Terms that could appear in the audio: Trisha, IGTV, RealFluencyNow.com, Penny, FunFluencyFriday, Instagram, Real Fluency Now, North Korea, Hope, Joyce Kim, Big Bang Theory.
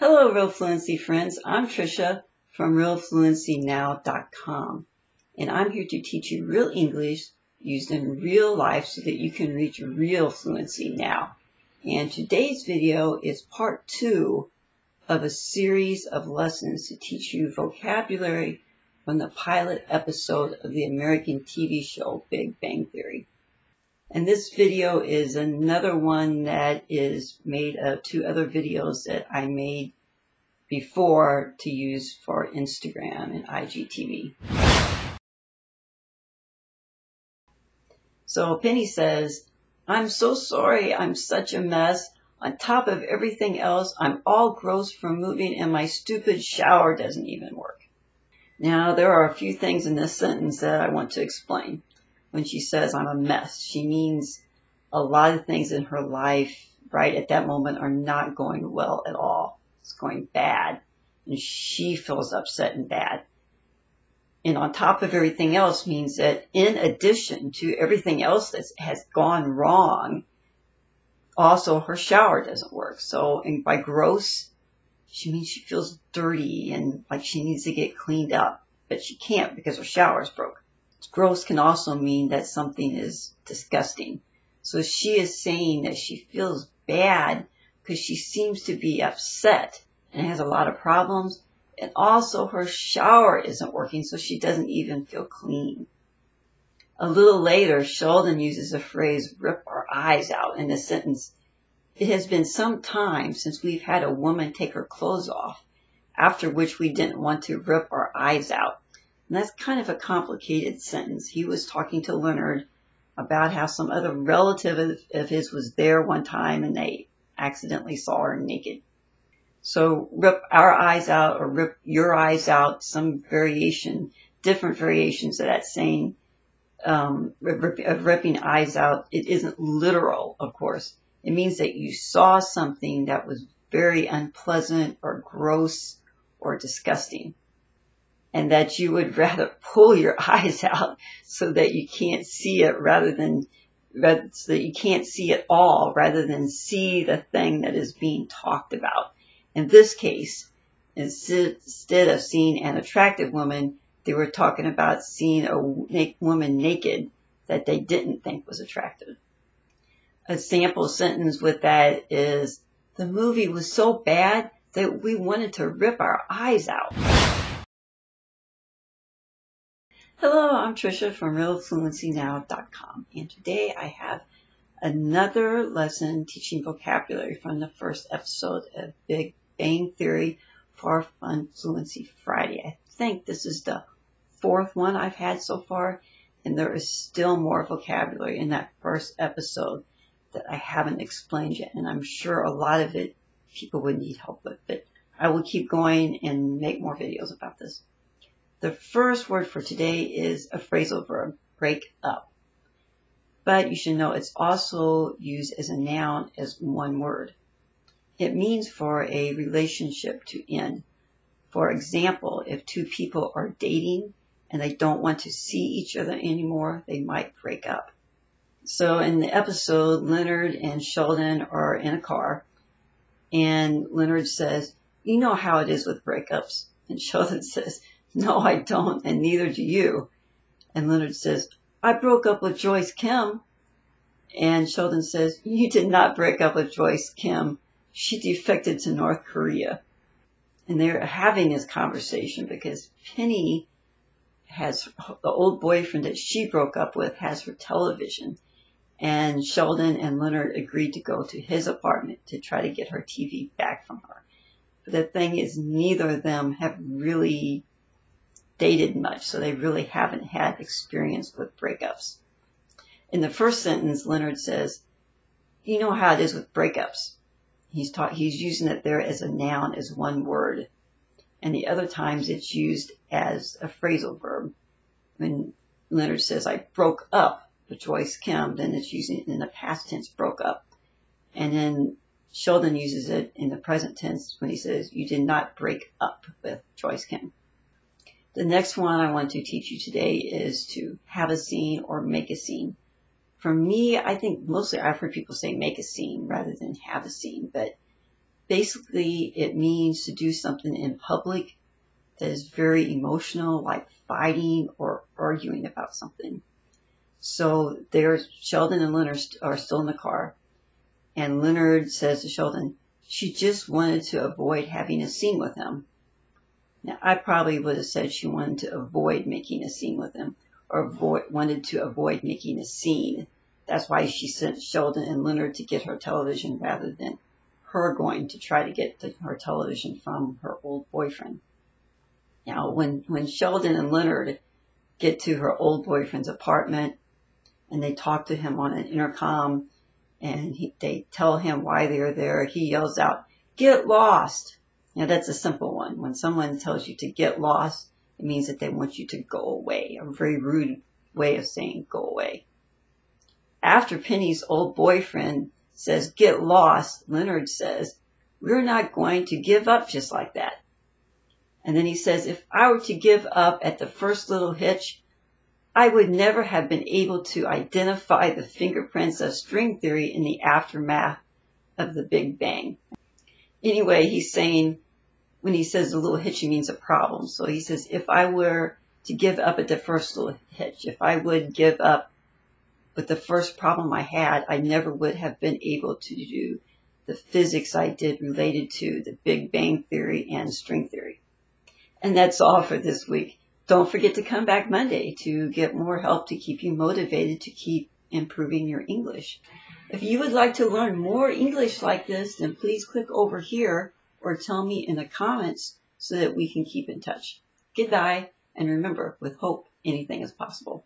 Hello, Real Fluency friends. I'm Trisha from RealFluencyNow.com, and I'm here to teach you real English used in real life so that you can reach real fluency now. And today's video is part 2 of a series of lessons to teach you vocabulary from the pilot episode of the American TV show Big Bang Theory. And this video is another one that is made of 2 other videos that I made before to use for Instagram and IGTV. So Penny says, I'm so sorry, I'm such a mess. On top of everything else, I'm all gross from moving and my stupid shower doesn't even work. Now, there are a few things in this sentence that I want to explain. When she says, I'm a mess, she means a lot of things in her life right at that moment are not going well at all. It's going bad. And she feels upset and bad. And on top of everything else means that in addition to everything else that has gone wrong, also her shower doesn't work. So, and by gross, she means she feels dirty and like she needs to get cleaned up. But she can't because her shower's broken. Gross can also mean that something is disgusting. So she is saying that she feels bad because she seems to be upset and has a lot of problems. And also her shower isn't working, so she doesn't even feel clean. A little later, Sheldon uses the phrase, rip our eyes out, in the sentence, it has been some time since we've had a woman take her clothes off, after which we didn't want to rip our eyes out. And that's kind of a complicated sentence. He was talking to Leonard about how some other relative of his was there one time and they accidentally saw her naked. So rip our eyes out or rip your eyes out, some variation, different variations of that saying, of ripping eyes out. It isn't literal, of course. It means that you saw something that was very unpleasant or gross or disgusting, and that you would rather pull your eyes out so that you can't see it so that you can't see it all rather than see the thing that is being talked about. In this case, instead of seeing an attractive woman, they were talking about seeing a woman naked that they didn't think was attractive. A sample sentence with that is, the movie was so bad that we wanted to rip our eyes out. Hello, I'm Trisha from RealFluencyNow.com, and today I have another lesson teaching vocabulary from the first episode of Big Bang Theory for Fun Fluency Friday. I think this is the 4th one I've had so far, and there is still more vocabulary in that first episode that I haven't explained yet, and I'm sure a lot of it people would need help with, but I will keep going and make more videos about this. The first word for today is a phrasal verb, break up. But you should know it's also used as a noun as one word. It means for a relationship to end. For example, if 2 people are dating and they don't want to see each other anymore, they might break up. So in the episode, Leonard and Sheldon are in a car, and Leonard says, you know how it is with breakups. And Sheldon says, no, I don't, and neither do you. And Leonard says, I broke up with Joyce Kim. And Sheldon says, you did not break up with Joyce Kim. She defected to North Korea. And they're having this conversation because Penny has the old boyfriend that she broke up with has her television. And Sheldon and Leonard agreed to go to his apartment to try to get her TV back from her. But the thing is, neither of them have really dated much, so they really haven't had experience with breakups. In the first sentence, Leonard says, you know how it is with breakups. He's using it there as a noun, as one word. And the other times it's used as a phrasal verb. When Leonard says, I broke up with Joyce Kim, then it's using it in the past tense, broke up. And then Sheldon uses it in the present tense when he says, you did not break up with Joyce Kim. The next one I want to teach you today is to have a scene or make a scene. For me, I think mostly I've heard people say make a scene rather than have a scene, but Basically, it means to do something in public that is very emotional, like fighting or arguing about something. So there's Sheldon and Leonard are still in the car, and Leonard says to Sheldon, she just wanted to avoid having a scene with him. Now, I probably would have said she wanted to avoid making a scene with him, or wanted to avoid making a scene. That's why she sent Sheldon and Leonard to get her television rather than her going to try to get her television from her old boyfriend. Now, when Sheldon and Leonard get to her old boyfriend's apartment and they talk to him on an intercom and they tell him why they're there, he yells out, "Get lost!" Now, that's a simple one. When someone tells you to get lost, it means that they want you to go away, a very rude way of saying go away. After Penny's old boyfriend says, "Get lost," Leonard says, "We're not going to give up just like that." And then he says, "If I were to give up at the first little hitch, I would never have been able to identify the fingerprints of string theory in the aftermath of the Big Bang." Anyway, he's saying, when he says a little hitch, he means a problem. So he says, if I were to give up at the first little hitch, if I would give up with the first problem I had, I never would have been able to do the physics I did related to the Big Bang Theory and string theory. And that's all for this week. Don't forget to come back Monday to get more help to keep you motivated to keep improving your English. If you would like to learn more English like this, then please click over here or tell me in the comments so that we can keep in touch. Goodbye, and remember, with hope, anything is possible.